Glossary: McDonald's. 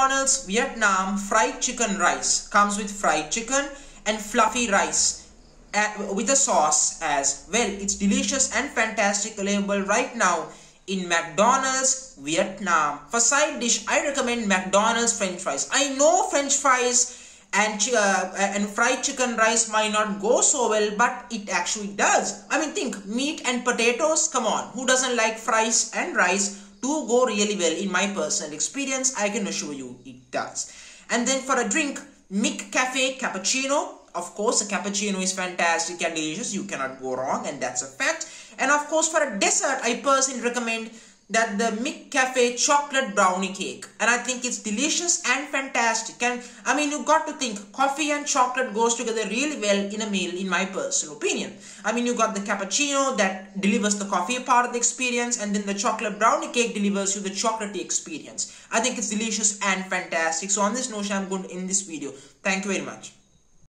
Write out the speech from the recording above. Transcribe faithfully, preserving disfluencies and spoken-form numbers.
McDonald's Vietnam fried chicken rice comes with fried chicken and fluffy rice uh, with a sauce as well. It's delicious and fantastic, available right now in McDonald's Vietnam. For side dish, I recommend McDonald's French fries. I know French fries and uh, and fried chicken rice might not go so well, but it actually does. I mean, think meat and potatoes, come on, who doesn't like fries and rice? Do go really well. In my personal experience, I can assure you it does. And then for a drink, McCafe cappuccino. Of course, a cappuccino is fantastic and delicious, you cannot go wrong, and that's a fact. And of course, for a dessert, I personally recommend that the McCafe chocolate brownie cake, and I think it's delicious and fantastic. And I mean, you got to think coffee and chocolate goes together really well in a meal, in my personal opinion. I mean, you got the cappuccino that delivers the coffee part of the experience, and then the chocolate brownie cake delivers you the chocolatey experience. I think it's delicious and fantastic. So on this notion, I'm going to end this video. Thank you very much.